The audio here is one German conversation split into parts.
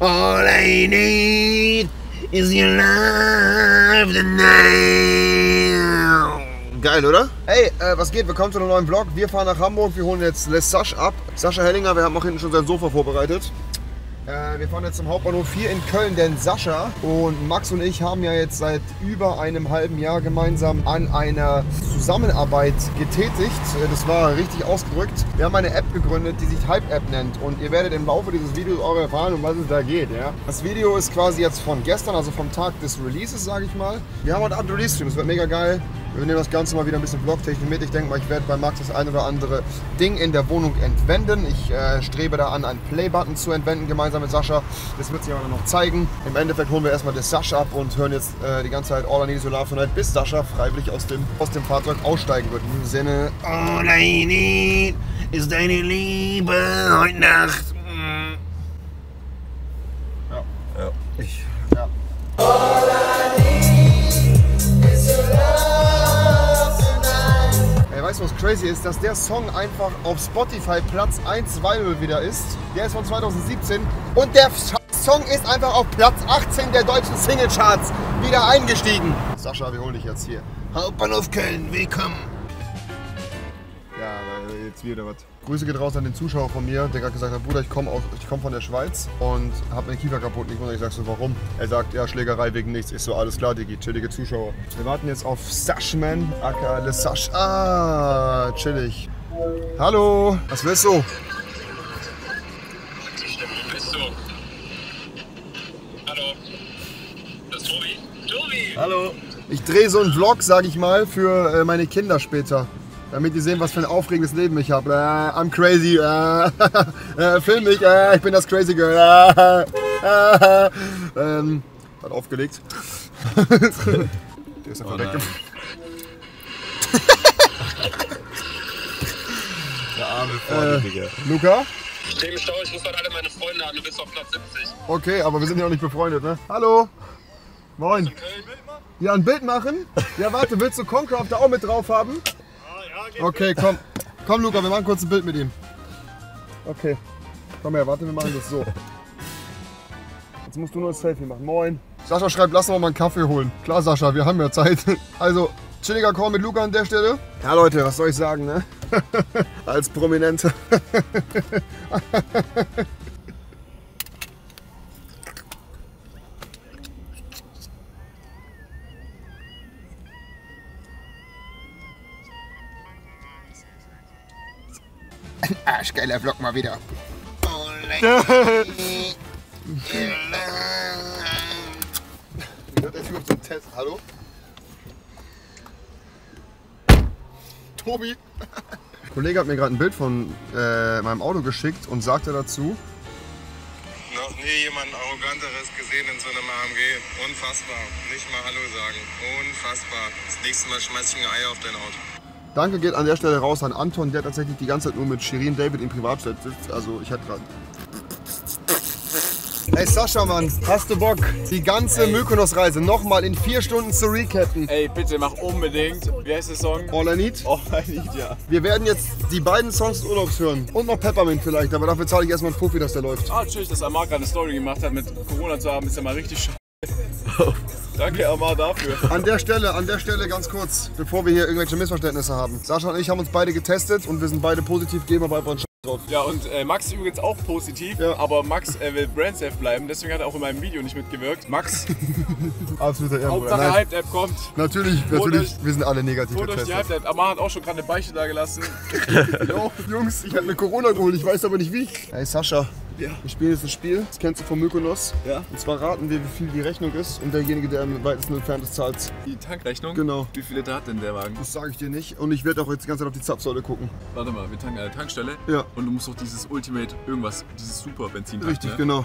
All I need is your love tonight. Geil, oder? Hey, was geht? Willkommen zu einem neuen Vlog. Wir fahren nach Hamburg, wir holen jetzt Les Sascha ab. Sascha Hellinger, wir haben auch hinten schon sein Sofa vorbereitet. Wir fahren jetzt zum Hauptbahnhof hier in Köln, denn Sascha und Max und ich haben ja jetzt seit über einem halben Jahr gemeinsam an einer Zusammenarbeit getätigt. Das war richtig ausgedrückt. Wir haben eine App gegründet, die sich Hype-App nennt, und ihr werdet im Laufe dieses Videos auch erfahren, um was es da geht. Ja? Das Video ist quasi jetzt von gestern, also vom Tag des Releases, sage ich mal. Wir haben heute Abend Release-Stream, das wird mega geil. Wir nehmen das Ganze mal wieder ein bisschen Vlog-Technik mit. Ich denke mal, ich werde bei Max das ein oder andere Ding in der Wohnung entwenden. Ich strebe da an, einen Play-Button zu entwenden, gemeinsam mit Sascha. Das wird sich aber noch zeigen. Im Endeffekt holen wir erstmal das Sascha ab und hören jetzt die ganze Zeit All I Need Is Your Love Tonight, bis Sascha freiwillig aus dem Fahrzeug aussteigen wird. In diesem Sinne, All I Need ist deine Liebe heute Nacht. Ja. Ja. Ja. All I Need Is Your Love. Weißt du, was crazy ist? Dass der Song einfach auf Spotify Platz 1 viral wieder ist. Der ist von 2017 und der Song ist einfach auf Platz 18 der deutschen Singlecharts wieder eingestiegen. Sascha, wir holen dich jetzt hier. Hauptbahnhof Köln, willkommen. Ja, jetzt wieder was. Grüße geht raus an den Zuschauer von mir, der gerade gesagt hat, Bruder, ich komm von der Schweiz und hab mir den Kiefer kaputt. Ich sag so, warum? Er sagt, ja, Schlägerei wegen nichts. Ich so, alles klar, Digi, chillige Zuschauer. Wir warten jetzt auf Sashman, aka Le Sash. Ah, chillig. Hallo, was willst du? Hallo, das ist Tobi. Tobi! Hallo. Ich drehe so einen Vlog, sag ich mal, für meine Kinder später. Damit die sehen, was für ein aufregendes Leben ich habe. I'm crazy. Film mich. Ich bin das Crazy Girl. Hat aufgelegt. Der ist einfach weg. Der arme Freund, Digga. Luca? Ich stehe im Stau, ich muss halt alle meine Freunde haben. Du bist auf Platz 70. Okay, aber wir sind ja auch nicht befreundet, ne? Hallo. Moin. Ja, ein Bild machen? Ja, warte, willst du Concraft da auch mit drauf haben? Okay, komm. Komm, Luca, wir machen kurz ein Bild mit ihm. Okay. Komm her, warte, wir machen das so. Jetzt musst du nur ein Selfie machen. Moin. Sascha schreibt, lass uns mal einen Kaffee holen. Klar, Sascha, wir haben ja Zeit. Also, chilliger Call mit Luca an der Stelle. Ja, Leute, was soll ich sagen, ne? Als Prominente. Ein arschgeiler Vlog mal wieder. Wie hört der Typ auf den Test? Hallo? Tobi! Ein Kollege hat mir gerade ein Bild von meinem Auto geschickt und sagte dazu: Noch nie jemand Arroganteres gesehen in so einem AMG. Unfassbar. Nicht mal Hallo sagen. Unfassbar. Das nächste Mal schmeiß ich ein Ei auf dein Auto. Danke geht an der Stelle raus an Anton, der tatsächlich die ganze Zeit nur mit Shirin David im Privatjet sitzt. Also, ich hatte gerade... Ey Sascha, Mann, hast du Bock, die ganze Mykonos-Reise nochmal in 4 Stunden zu recappen? Ey, bitte, mach unbedingt. Wie heißt der Song? All I Need? All I Need, ja. Wir werden jetzt die beiden Songs des Urlaubs hören. Und noch Peppermint vielleicht, aber dafür zahle ich erstmal einen Puffi, dass der läuft. Ah, tschüss, dass Amar gerade eine Story gemacht hat, mit Corona zu haben, ist ja mal richtig scheiße. Danke, Amar, dafür. An der Stelle ganz kurz, bevor wir hier irgendwelche Missverständnisse haben. Sascha und ich haben uns beide getestet und wir sind beide positiv, geben aber einfach einen Scheiß drauf. Ja, und Max ist übrigens auch positiv, ja. Aber Max will brandsafe bleiben, deswegen hat er auch in meinem Video nicht mitgewirkt. Max, absoluter Ehrenbruder. Hauptsache Hype-App kommt. Natürlich, wir sind alle negativ getestet. Die Hype-App. Amar hat auch schon gerade eine Beichte da gelassen. Jo, Jungs, ich hatte eine Corona geholt, ich weiß aber nicht wie. Hey Sascha. Ja. Wir spielen jetzt ein Spiel, das kennst du von Mykonos. Ja. Und zwar raten wir, wie viel die Rechnung ist und derjenige, der am weitesten entfernt ist, zahlt. Die Tankrechnung? Genau. Wie viele da hat denn der Wagen? Das sage ich dir nicht und ich werde auch jetzt die ganze Zeit auf die Zapfsäule gucken. Warte mal, wir tanken an der Tankstelle. Ja. Und du musst doch dieses Ultimate irgendwas, dieses super Benzin tanken. Richtig, ne? Genau.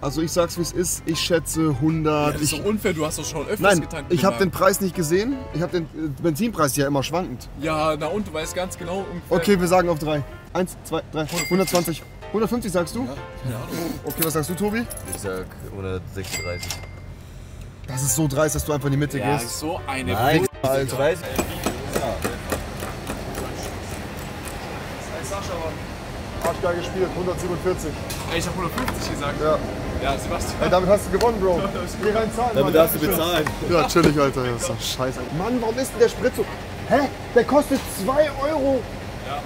Also ich sag's wie es ist, ich schätze 100... Ja, das ist doch unfair, du hast doch schon öfters getankt. Nein, ich habe den Preis nicht gesehen, ich habe den Benzinpreis ja immer schwankend. Ja, na und, du weißt ganz genau... Ungefähr. Okay, wir sagen auf 3. 1, 2, 3, 120. 150 sagst du? Ja, keine Ahnung. Okay, was sagst du, Tobi? Ich sag 136. Das ist so dreist, dass du einfach in die Mitte gehst. Das ist so eine... Nein, Alter. Ja. Hey Sascha, Mann. Arschgeil gespielt, 147. Ey, ich hab 150 gesagt. Ja. Ja, Sebastian. Ey, damit hast du gewonnen, Bro. Geh rein zahlen, damit hast du bezahlt. Ja, natürlich, Alter. Das ist doch scheiße. Mann, warum ist denn der Sprit so... Hä? Der kostet 2 Euro. Ja.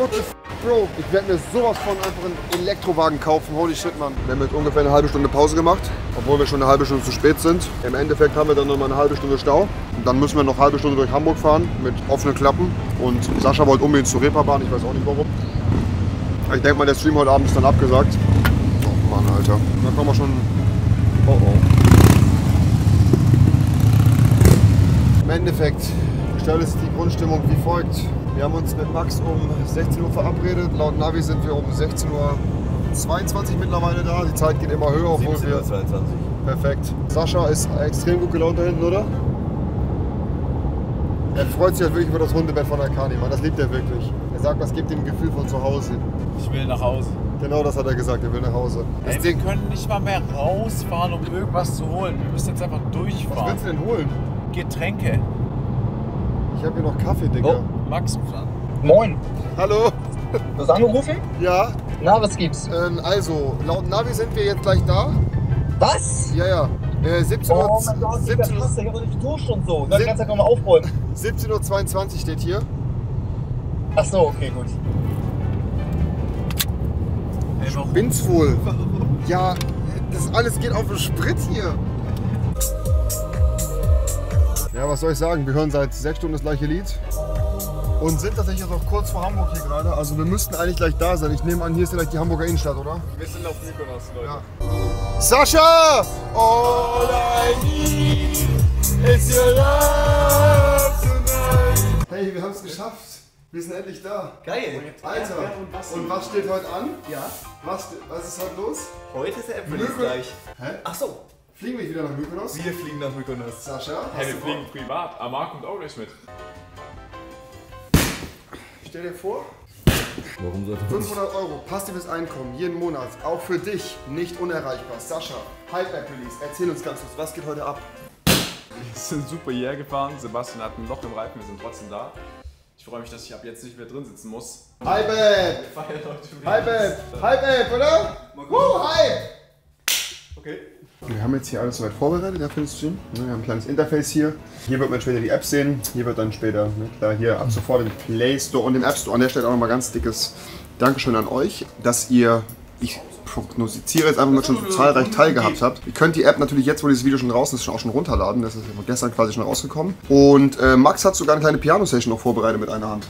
What the f***, Bro. Ich werde mir sowas von einfach einen Elektrowagen kaufen. Holy shit, Mann. Wir haben jetzt ungefähr eine halbe Stunde Pause gemacht, obwohl wir schon eine halbe Stunde zu spät sind. Im Endeffekt haben wir dann nochmal eine halbe Stunde Stau. Und dann müssen wir noch eine halbe Stunde durch Hamburg fahren mit offenen Klappen. Und Sascha wollte unbedingt zur Reeperbahn. Ich weiß auch nicht warum. Ich denke mal, der Stream heute Abend ist dann abgesagt. Oh Mann, Alter. Da kommen wir schon... Oh, oh. Im Endeffekt... ist die Grundstimmung wie folgt. Wir haben uns mit Max um 16 Uhr verabredet. Laut Navi sind wir um 16.22 Uhr mittlerweile da. Die Zeit geht immer höher, obwohl wir... 17.22 Uhr. Perfekt. Sascha ist extrem gut gelaunt da hinten, oder? Er freut sich halt wirklich über das Hundebett von Akani, Mann. Das liebt er wirklich. Er sagt, das gibt ihm ein Gefühl von zu Hause. Ich will nach Hause. Genau das hat er gesagt, er will nach Hause. Ey, wir können nicht mal mehr rausfahren, um irgendwas zu holen. Wir müssen jetzt einfach durchfahren. Was willst du denn holen? Getränke. Ich hab hier noch Kaffee, Digga. Oh, Max ruft an. Moin. Hallo. Du hast angerufen? Ja. Na, was gibt's? Also, laut Navi sind wir jetzt gleich da. Was? Ja, ja. 17 Uhr... Oh mein Gott, ich hab doch nicht geduscht und so. Ich kann es ja nochmal aufräumen. 17.22 Uhr steht hier. Ach so, okay, gut. Ey, warum? Spinn's wohl. Warum? Ja, das alles geht auf den Sprit hier. Ja, was soll ich sagen? Wir hören seit 6 Stunden das gleiche Lied und sind tatsächlich jetzt auch kurz vor Hamburg hier gerade. Also wir müssten eigentlich gleich da sein. Ich nehme an, hier ist vielleicht die Hamburger Innenstadt, oder? Wir sind auf Mykonos, Leute. Ja. Sascha! All I need is your love tonight. Hey, wir haben es geschafft. Wir sind endlich da. Geil. Alter, und was steht heute an? Ja. Was ist heute los? Heute ist der Apple gleich. Hä? Ach so. Fliegen wir wieder nach Mykonos? Wir fliegen nach Mykonos. Sascha? Hey, wir fliegen privat. Amar kommt auch nicht mit. Stell dir vor, warum sollte 500 Euro passives Einkommen jeden Monat, auch für dich nicht unerreichbar. Sascha, Hype-App Release, erzähl uns ganz kurz, was geht heute ab? Wir sind super hierher gefahren, Sebastian hat ein Loch im Reifen, wir sind trotzdem da. Ich freue mich, dass ich ab jetzt nicht mehr drin sitzen muss. Hype-App! Hype-App! Hype-App, oder? Hype! Okay. Wir haben jetzt hier alles soweit vorbereitet, ja, für den Stream. Wir haben ein kleines Interface hier. Hier wird man später die App sehen. Hier wird dann später, ne, klar, hier ab sofort den Play Store und den App Store. An der Stelle auch nochmal ganz dickes Dankeschön an euch, dass ihr, ich prognostiziere jetzt einfach mal, schon so zahlreich teilgehabt habt. Ihr könnt die App natürlich jetzt, wo dieses Video schon draußen ist, auch schon runterladen. Das ist gestern quasi schon rausgekommen. Und Max hat sogar eine kleine Piano-Session noch vorbereitet mit einer Hand.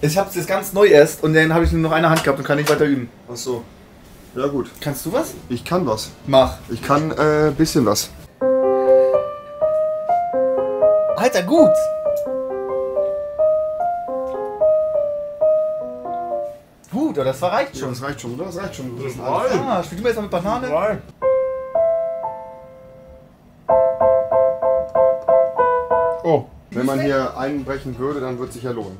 Ich hab's jetzt ganz neu erst und dann habe ich nur noch eine Hand gehabt und kann nicht weiter üben. Ach so. Ja gut. Kannst du was? Ich kann was. Mach. Ich kann ein bisschen was. Alter, gut! Gut, das reicht schon. Ja, das reicht schon, oder? Das reicht schon. Das ist alles. Ah, spiel du mir jetzt mal mit Banane? Nein. Oh, wenn man hier einbrechen würde, dann wird es sich ja lohnen.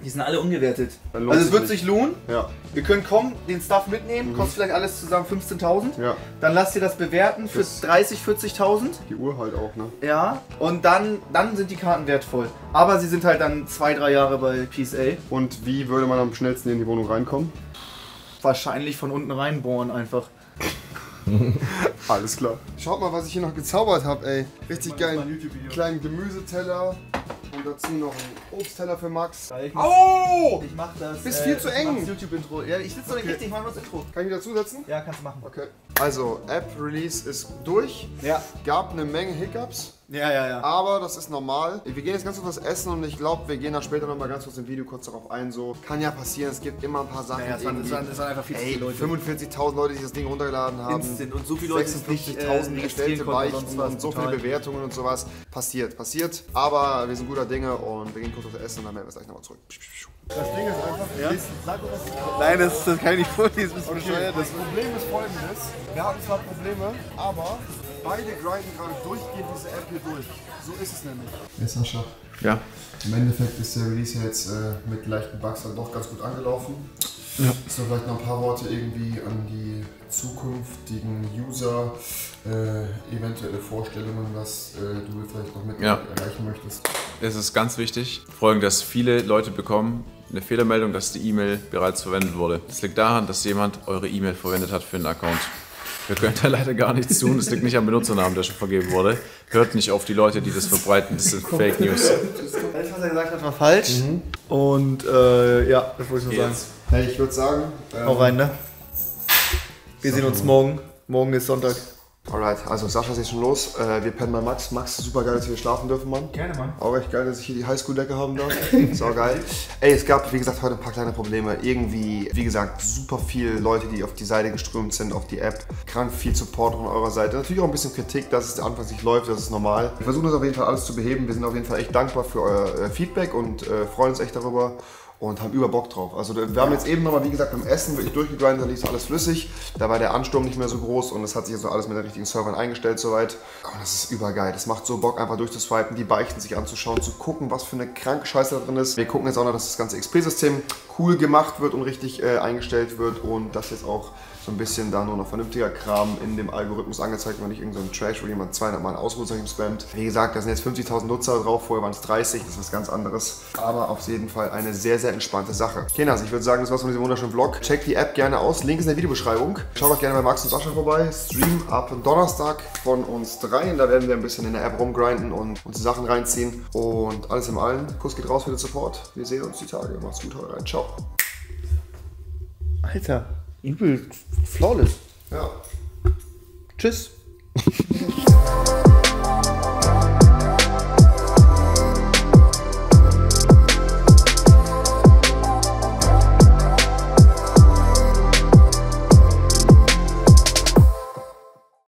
Die sind alle ungewertet. Also es wird sich lohnen. Ja. Wir können kommen, den Stuff mitnehmen, kostet vielleicht alles zusammen 15.000. Ja. Dann lasst ihr das bewerten für 30.000, 40.000. Die Uhr halt auch, ne? Ja. Und dann sind die Karten wertvoll. Aber sie sind halt dann 2-3 Jahre bei PSA. Und wie würde man am schnellsten in die Wohnung reinkommen? Wahrscheinlich von unten reinbohren einfach. Alles klar. Schaut mal, was ich hier noch gezaubert habe, ey. Richtig geil. Kleinen Gemüseteller. Und dazu noch einen Obstteller für Max. Au! Ich mach das. Bist viel zu eng. YouTube-Intro. Ja, ich sitze noch nicht richtig, ich mach nur das Intro. Kann ich mich dazusetzen? Ja, kannst du machen. Okay. Also, App-Release ist durch. Ja. Gab eine Menge Hiccups. Ja, ja, ja. Aber das ist normal. Wir gehen jetzt ganz kurz was essen und ich glaube, wir gehen dann später nochmal ganz kurz im Video kurz darauf ein. So, kann ja passieren, es gibt immer ein paar Sachen. Ja, es waren einfach viel zu viele Leute. 45.000 Leute, die das Ding runtergeladen haben. Instant. Und so viele Leute, 56.000, die gestellte Weichen und so viele Bewertungen und sowas. Passiert. Aber wir sind guter Dinge und wir gehen kurz was essen und dann melden wir es gleich nochmal zurück. Das Ding ist einfach, sag mir, was ist das? Nein, das kann ich nicht vorlesen. Das Problem ist folgendes: Wir hatten zwar Probleme, aber beide grinden gerade durchgehend diese App hier durch. So ist es nämlich. Hey Sascha. Ja. Im Endeffekt ist der Release jetzt mit leichten Bugs dann doch ganz gut angelaufen. Ja. So, vielleicht noch ein paar Worte irgendwie an die zukünftigen User, eventuelle Vorstellungen, was du vielleicht noch mit erreichen möchtest. Es ist ganz wichtig, Folgendes, dass viele Leute bekommen eine Fehlermeldung, dass die E-Mail bereits verwendet wurde. Das liegt daran, dass jemand eure E-Mail verwendet hat für einen Account. Wir können da leider gar nichts tun, das liegt nicht am Benutzernamen, der schon vergeben wurde. Hört nicht auf die Leute, die das verbreiten, das sind Fake News. Alles, was er gesagt hat, war falsch. Mhm. Und ja, das wollte ich nur sagen. Hey, ich würde sagen... Hau rein, ne? Wir sehen uns morgen. Morgen ist Sonntag. Alright, also Sascha ist schon los. Wir pennen bei Max. Max, super geil, dass wir hier schlafen dürfen, Mann. Gerne, Mann. Auch echt geil, dass ich hier die Highschool-Decke haben darf. So geil. Ey, es gab, wie gesagt, heute ein paar kleine Probleme. Irgendwie, wie gesagt, super viele Leute, die auf die Seite geströmt sind, auf die App. Krank viel Support von eurer Seite. Natürlich auch ein bisschen Kritik, dass es der Anfang nicht läuft, das ist normal. Wir versuchen das auf jeden Fall alles zu beheben. Wir sind auf jeden Fall echt dankbar für euer Feedback und freuen uns echt darüber. Und haben über Bock drauf. Also wir haben jetzt eben nochmal, wie gesagt, beim Essen wirklich durchgegrindet, da lief alles flüssig. Da war der Ansturm nicht mehr so groß und es hat sich jetzt also alles mit den richtigen Servern eingestellt soweit. Und das ist übergeil. Das macht so Bock, einfach durchzuswipen, die Beichten sich anzuschauen, zu gucken, was für eine kranke Scheiße da drin ist. Wir gucken jetzt auch noch, dass das ganze XP-System cool gemacht wird und richtig eingestellt wird und dass jetzt auch so ein bisschen da nur noch vernünftiger Kram in dem Algorithmus angezeigt wird, nicht irgendein Trash, wo jemand 200 Mal ein Ausrufezeichen spammt. Wie gesagt, da sind jetzt 50.000 Nutzer drauf, vorher waren es 30, das ist was ganz anderes. Aber auf jeden Fall eine sehr, sehr entspannte Sache. Kinders, ich würde sagen, das war's von diesem wunderschönen Vlog. Checkt die App gerne aus, Link ist in der Videobeschreibung. Schaut auch gerne bei Max und Sascha vorbei. Stream ab Donnerstag von uns dreien. Da werden wir ein bisschen in der App rumgrinden und uns die Sachen reinziehen. Und alles im Allen. Kuss geht raus für den Support. Wir sehen uns die Tage. Macht's gut, haut rein. Ciao. Alter. Übel flawless. Ja. Tschüss.